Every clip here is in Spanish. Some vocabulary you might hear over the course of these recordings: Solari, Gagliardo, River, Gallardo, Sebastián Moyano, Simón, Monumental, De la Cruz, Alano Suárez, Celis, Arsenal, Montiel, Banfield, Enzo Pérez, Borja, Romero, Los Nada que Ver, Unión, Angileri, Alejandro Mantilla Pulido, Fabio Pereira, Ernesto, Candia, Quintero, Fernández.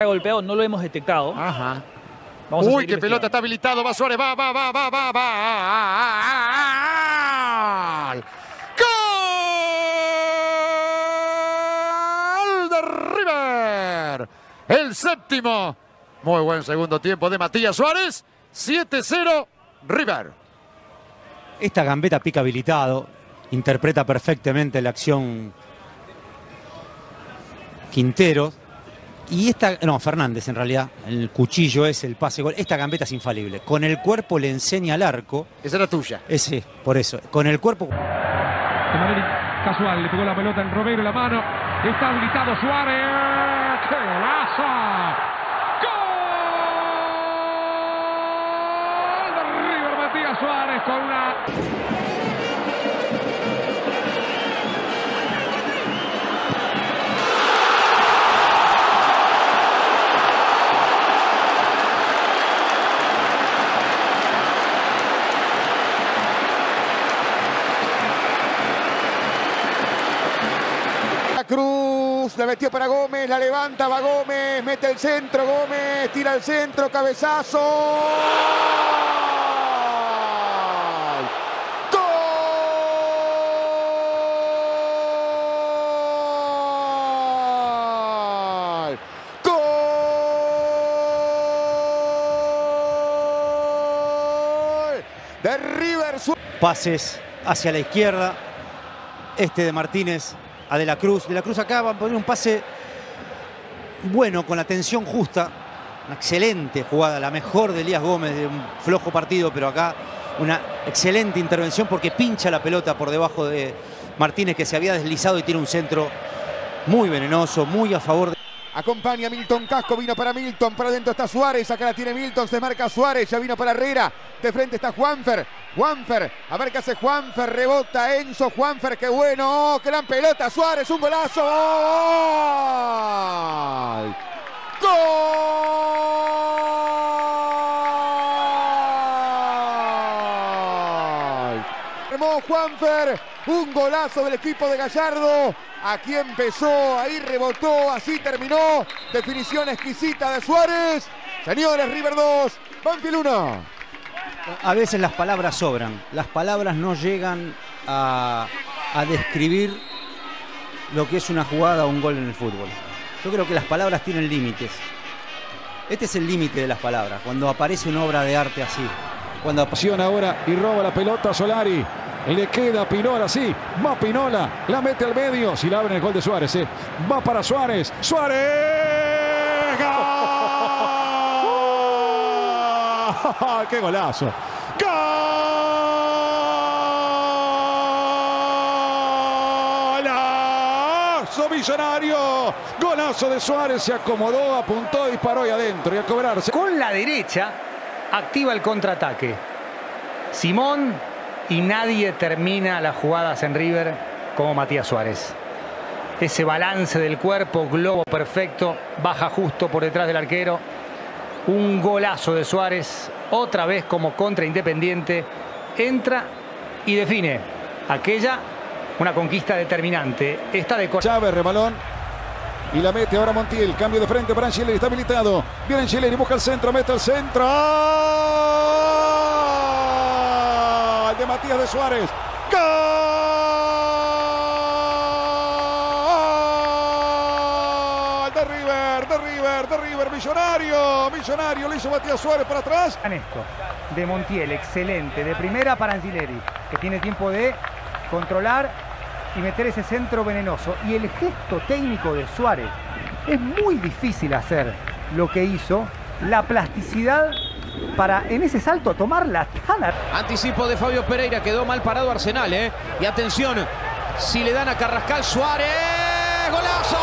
Golpeado, no lo hemos detectado. Ajá. Vamos a qué pelota, está habilitado. Va Suárez, va. ¡Gol de River! El séptimo. Muy buen segundo tiempo de Matías Suárez. 7-0 River. Esta gambeta pica habilitado. Interpreta perfectamente la acción Quintero. Y esta, no, Fernández en realidad, el cuchillo es el pase gol. Esta gambeta es infalible. Con el cuerpo le enseña al arco. Esa era tuya. Ese, por eso. Con el cuerpo. De manera casual le pegó la pelota en Romero, la mano. Está habilitado Suárez. ¡Qué golazo! ¡Gol de River! Matías Suárez con una. Cruz, la metió para Gómez, la levanta, va Gómez, mete el centro, Gómez, tira el centro, cabezazo. ¡Gol! ¡Gol! De River. Pases hacia la izquierda, este de Martínez. A De la Cruz. De la Cruz acá va a poner un pase bueno, con la tensión justa. Una excelente jugada, la mejor de Elías Gómez, de un flojo partido, pero acá una excelente intervención porque pincha la pelota por debajo de Martínez, que se había deslizado, y tiene un centro muy venenoso, muy a favor. Acompaña Milton Casco, vino para Milton, para adentro está Suárez, acá la tiene Milton, se marca Suárez, ya vino para Herrera, de frente está Juanfer, a ver qué hace Juanfer, rebota Enzo, Juanfer, qué bueno, oh, qué gran pelota, Suárez, un golazo, ¡gol! ¡Gol! Armó Juanfer, un golazo del equipo de Gallardo. Aquí empezó, ahí rebotó, así terminó. Definición exquisita de Suárez. Señores, River 2, Banfield 1. A veces las palabras sobran. Las palabras no llegan a describir lo que es una jugada o un gol en el fútbol. Yo creo que las palabras tienen límites. Este es el límite de las palabras, cuando aparece una obra de arte así. Cuando apasiona ahora y roba la pelota a Solari. Le queda Pinola, sí, va Pinola, la mete al medio, si la abren el gol de Suárez, va para Suárez, ¡Suárez! ¡Gol! ¡Qué golazo! ¡Golazo millonario! Golazo de Suárez, se acomodó, apuntó, disparó y adentro, y a cobrarse. Con la derecha activa el contraataque. Simón. Y nadie termina las jugadas en River como Matías Suárez. Ese balance del cuerpo, globo perfecto, baja justo por detrás del arquero. Un golazo de Suárez, otra vez como contra Independiente. Entra y define. Aquella, una conquista determinante. Esta de Chávez, rebalón. Y la mete ahora Montiel. Cambio de frente para Angileri, está habilitado. Viene Angileri, busca el centro, mete el centro. De Matías de Suárez. ¡Gol! De River. Millonario. Lo hizo Matías Suárez para atrás. Ernesto, de Montiel, excelente. De primera para Angileri, que tiene tiempo de controlar y meter ese centro venenoso. Y el gesto técnico de Suárez. Es muy difícil hacer lo que hizo. La plasticidad para en ese salto tomar la tala. Anticipo de Fabio Pereira, quedó mal parado Arsenal, Y atención, si le dan a Carrascal, Suárez, ¡golazo!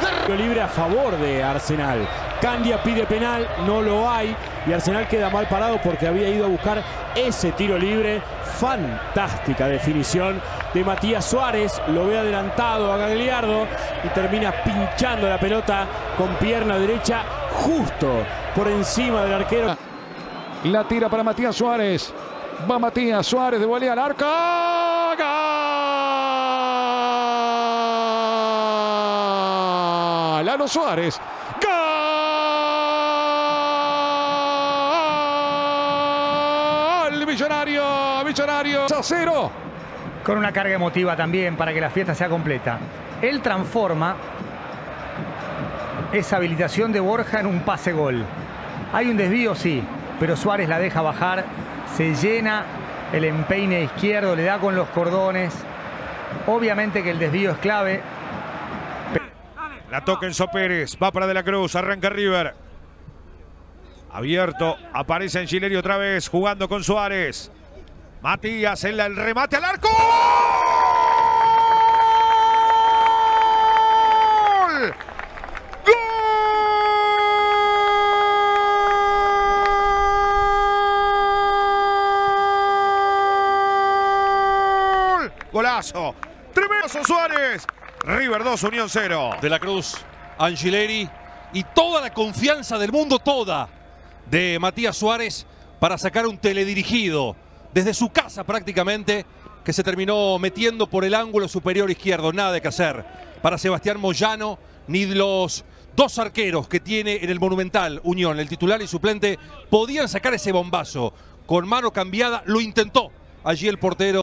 ¡Golazo! Libre a favor de Arsenal. Candia pide penal, no lo hay. Y Arsenal queda mal parado porque había ido a buscar ese tiro libre. Fantástica definición de Matías Suárez. Lo ve adelantado a Gagliardo y termina pinchando la pelota con pierna derecha justo por encima del arquero. La tira para Matías Suárez. Va Matías Suárez de volea al arco. ¡Gol! Alano Suárez. ¡Gol! Millonario. 2-0. Con una carga emotiva también para que la fiesta sea completa. Él transforma esa habilitación de Borja en un pase gol. Hay un desvío, sí, pero Suárez la deja bajar. Se llena el empeine izquierdo, le da con los cordones. Obviamente que el desvío es clave. La toca Enzo Pérez, va para De la Cruz, arranca River. Abierto, aparece Angileri otra vez, jugando con Suárez. Matías, el remate al arco. ¡Gol! Golazo, tremendo Suárez. River 2, Unión 0. De la Cruz, Angileri y toda la confianza del mundo, toda, de Matías Suárez para sacar un teledirigido desde su casa prácticamente, que se terminó metiendo por el ángulo superior izquierdo. Nada de que hacer para Sebastián Moyano ni los dos arqueros que tiene en el Monumental Unión, el titular y suplente, podían sacar ese bombazo. Con mano cambiada lo intentó allí el portero.